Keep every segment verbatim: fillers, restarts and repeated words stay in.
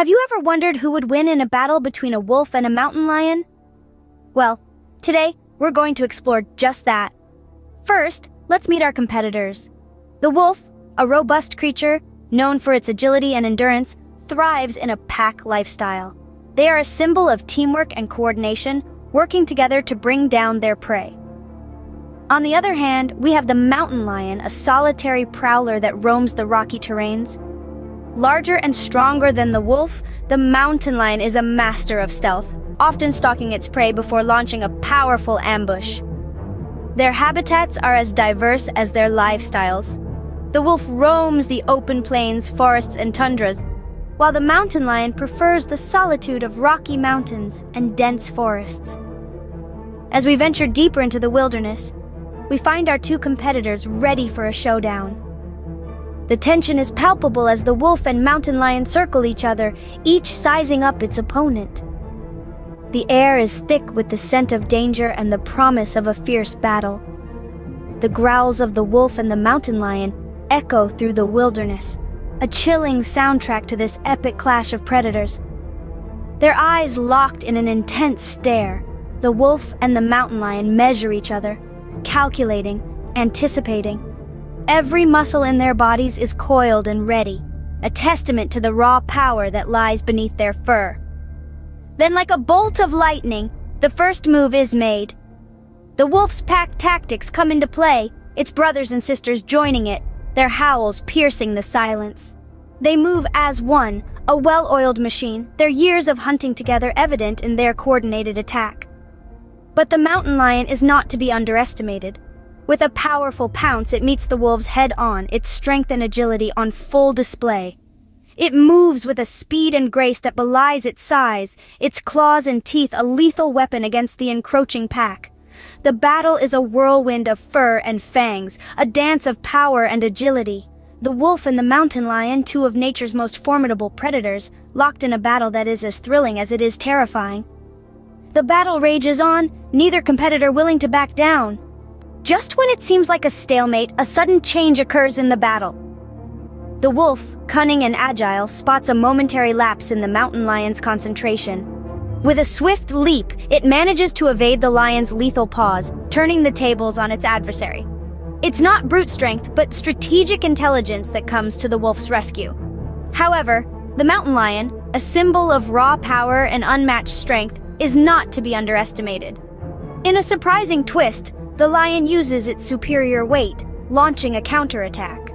Have you ever wondered who would win in a battle between a wolf and a mountain lion? Well, today, we're going to explore just that. First, let's meet our competitors. The wolf, a robust creature, known for its agility and endurance, thrives in a pack lifestyle. They are a symbol of teamwork and coordination, working together to bring down their prey. On the other hand, we have the mountain lion, a solitary prowler that roams the rocky terrains. Larger and stronger than the wolf, the mountain lion is a master of stealth, often stalking its prey before launching a powerful ambush. Their habitats are as diverse as their lifestyles. The wolf roams the open plains, forests, and tundras, while the mountain lion prefers the solitude of rocky mountains and dense forests. As we venture deeper into the wilderness, we find our two competitors ready for a showdown. The tension is palpable as the wolf and mountain lion circle each other, each sizing up its opponent. The air is thick with the scent of danger and the promise of a fierce battle. The growls of the wolf and the mountain lion echo through the wilderness, a chilling soundtrack to this epic clash of predators. Their eyes locked in an intense stare, the wolf and the mountain lion measure each other, calculating, anticipating. Every muscle in their bodies is coiled and ready, a testament to the raw power that lies beneath their fur. Then, like a bolt of lightning, the first move is made. The wolf's pack tactics come into play, its brothers and sisters joining it, their howls piercing the silence. They move as one, a well-oiled machine, their years of hunting together evident in their coordinated attack. But the mountain lion is not to be underestimated. With a powerful pounce, it meets the wolves head-on, its strength and agility on full display. It moves with a speed and grace that belies its size, its claws and teeth a lethal weapon against the encroaching pack. The battle is a whirlwind of fur and fangs, a dance of power and agility. The wolf and the mountain lion, two of nature's most formidable predators, locked in a battle that is as thrilling as it is terrifying. The battle rages on, neither competitor willing to back down. Just when it seems like a stalemate, a sudden change occurs in the battle. The wolf, cunning and agile, spots a momentary lapse in the mountain lion's concentration. With a swift leap, it manages to evade the lion's lethal paws, turning the tables on its adversary. It's not brute strength, but strategic intelligence that comes to the wolf's rescue. However, the mountain lion, a symbol of raw power and unmatched strength, is not to be underestimated. In a surprising twist, the lion uses its superior weight, launching a counterattack.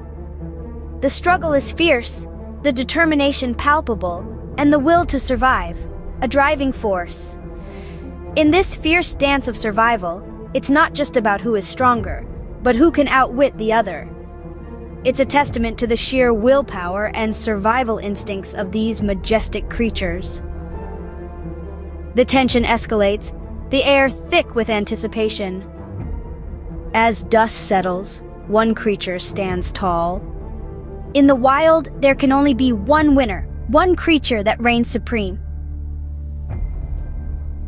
The struggle is fierce, the determination palpable, and the will to survive a driving force. In this fierce dance of survival, it's not just about who is stronger, but who can outwit the other. It's a testament to the sheer willpower and survival instincts of these majestic creatures. The tension escalates, the air thick with anticipation. As dust settles, one creature stands tall. In the wild, there can only be one winner, one creature that reigns supreme.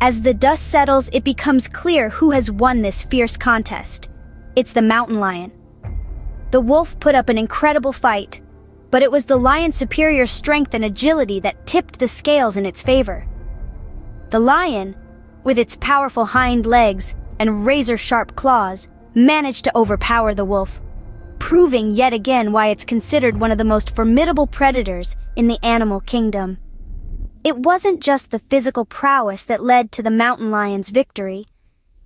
As the dust settles, it becomes clear who has won this fierce contest. It's the mountain lion. The wolf put up an incredible fight, but it was the lion's superior strength and agility that tipped the scales in its favor. The lion, with its powerful hind legs and razor-sharp claws, managed to overpower the wolf, proving yet again why it's considered one of the most formidable predators in the animal kingdom. It wasn't just the physical prowess that led to the mountain lion's victory.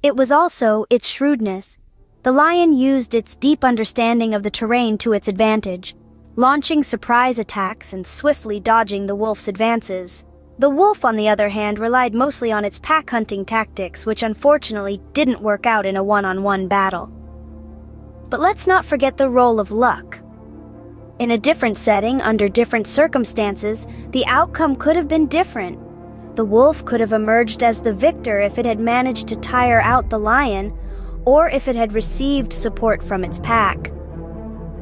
It was also its shrewdness. The lion used its deep understanding of the terrain to its advantage, launching surprise attacks and swiftly dodging the wolf's advances. The wolf, on the other hand, relied mostly on its pack hunting tactics, which unfortunately didn't work out in a one-on-one battle. But let's not forget the role of luck. In a different setting, under different circumstances, the outcome could have been different. The wolf could have emerged as the victor if it had managed to tire out the lion, or if it had received support from its pack.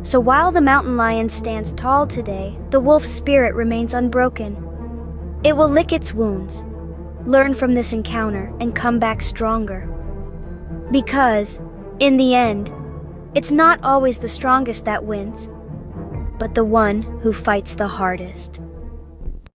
So while the mountain lion stands tall today, the wolf's spirit remains unbroken. It will lick its wounds, learn from this encounter, and come back stronger. Because, in the end, it's not always the strongest that wins, but the one who fights the hardest.